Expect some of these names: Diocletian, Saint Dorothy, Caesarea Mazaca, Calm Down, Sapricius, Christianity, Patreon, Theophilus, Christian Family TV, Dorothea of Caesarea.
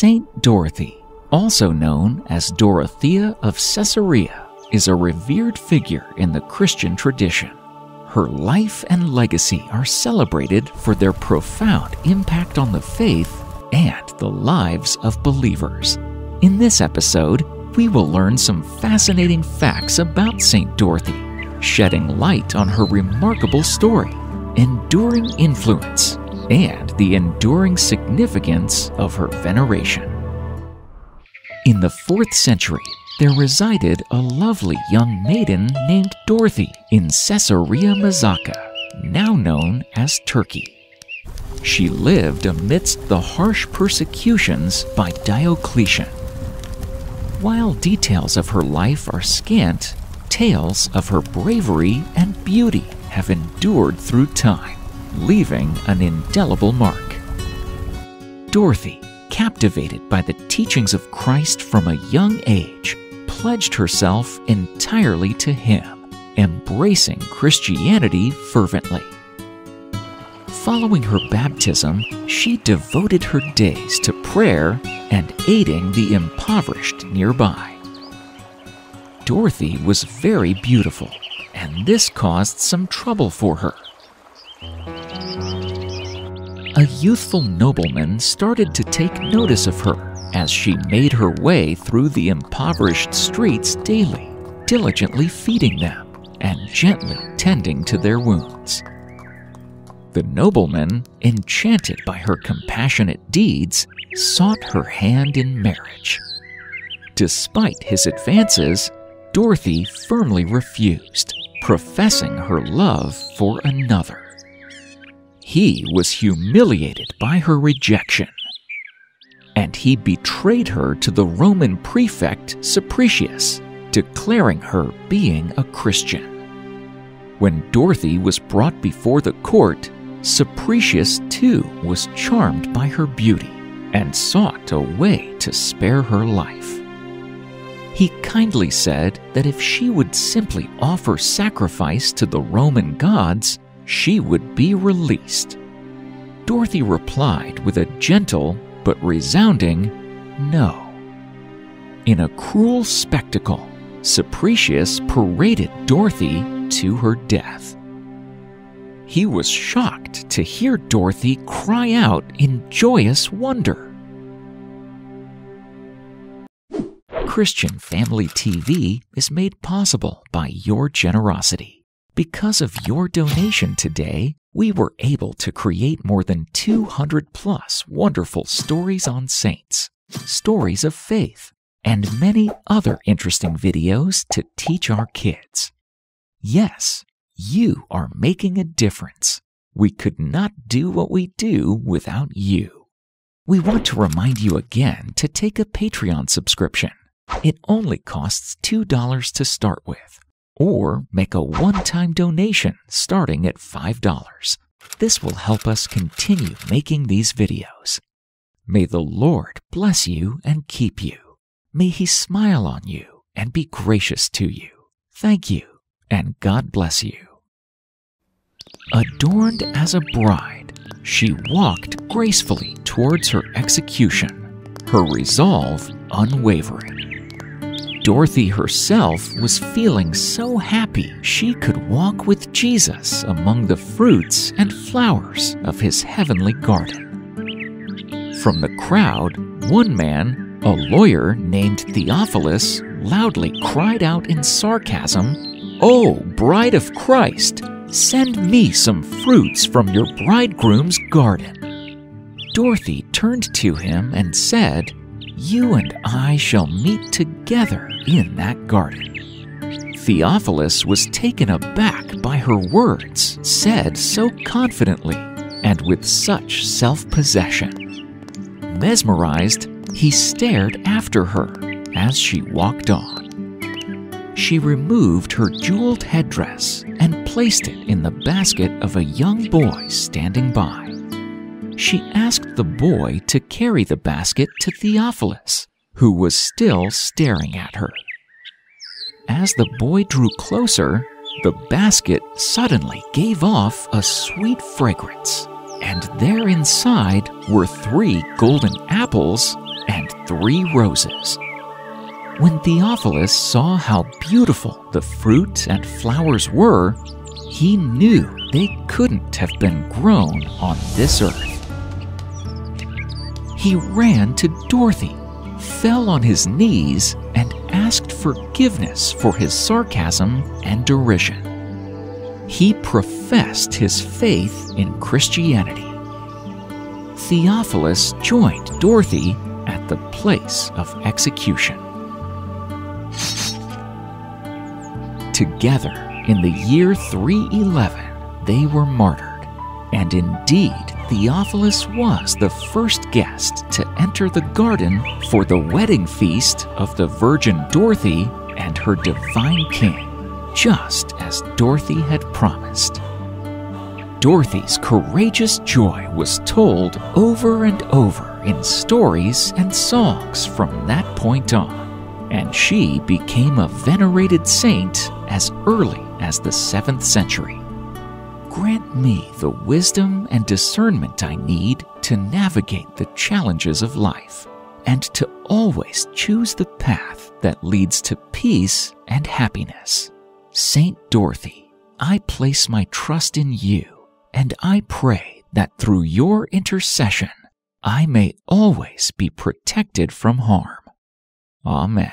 Saint Dorothy, also known as Dorothea of Caesarea, is a revered figure in the Christian tradition. Her life and legacy are celebrated for their profound impact on the faith and the lives of believers. In this episode, we will learn some fascinating facts about Saint Dorothy, shedding light on her remarkable story, enduring influence, and the enduring significance of her veneration. In the 4th century, there resided a lovely young maiden named Dorothy in Caesarea Mazaca, now known as Turkey. She lived amidst the harsh persecutions by Diocletian. While details of her life are scant, tales of her bravery and beauty have endured through time, leaving an indelible mark. Dorothy, captivated by the teachings of Christ from a young age, pledged herself entirely to Him, embracing Christianity fervently. Following her baptism, she devoted her days to prayer and aiding the impoverished nearby. Dorothy was very beautiful, and this caused some trouble for her. A youthful nobleman started to take notice of her as she made her way through the impoverished streets daily, diligently feeding them and gently tending to their wounds. The nobleman, enchanted by her compassionate deeds, sought her hand in marriage. Despite his advances, Dorothy firmly refused, professing her love for another. He was humiliated by her rejection, and he betrayed her to the Roman prefect Sapricius, declaring her being a Christian. When Dorothy was brought before the court, Sapricius too was charmed by her beauty and sought a way to spare her life. He kindly said that if she would simply offer sacrifice to the Roman gods, she would be released. Dorothy replied with a gentle but resounding no. In a cruel spectacle, Sapricius paraded Dorothy to her death. He was shocked to hear Dorothy cry out in joyous wonder. Christian Family TV is made possible by your generosity. Because of your donation today, we were able to create more than 200 plus wonderful stories on saints, stories of faith, and many other interesting videos to teach our kids. Yes, you are making a difference. We could not do what we do without you. We want to remind you again to take a Patreon subscription. It only costs $2 to start with, or make a one-time donation starting at $5. This will help us continue making these videos. May the Lord bless you and keep you. May He smile on you and be gracious to you. Thank you, and God bless you. Adorned as a bride, she walked gracefully towards her execution, her resolve unwavering. Dorothy herself was feeling so happy she could walk with Jesus among the fruits and flowers of His heavenly garden. From the crowd, one man, a lawyer named Theophilus, loudly cried out in sarcasm, "Oh, Bride of Christ, send me some fruits from your bridegroom's garden." Dorothy turned to him and said, "You and I shall meet together in that garden." Theophilus was taken aback by her words, said so confidently and with such self-possession. Mesmerized, he stared after her as she walked on. She removed her jeweled headdress and placed it in the basket of a young boy standing by. She asked the boy to carry the basket to Theophilus, who was still staring at her. As the boy drew closer, the basket suddenly gave off a sweet fragrance, and there inside were 3 golden apples and 3 roses. When Theophilus saw how beautiful the fruit and flowers were, he knew they couldn't have been grown on this earth. He ran to Dorothy, fell on his knees, and asked forgiveness for his sarcasm and derision. He professed his faith in Christianity. Theophilus joined Dorothy at the place of execution. Together, in the year 311, they were martyred, and indeed Theophilus was the first guest to enter the garden for the wedding feast of the Virgin Dorothy and her divine king, just as Dorothy had promised. Dorothy's courageous joy was told over and over in stories and songs from that point on, and she became a venerated saint as early as the 7th century. Grant me the wisdom and discernment I need to navigate the challenges of life, and to always choose the path that leads to peace and happiness. Saint Dorothy, I place my trust in you, and I pray that through your intercession I may always be protected from harm. Amen.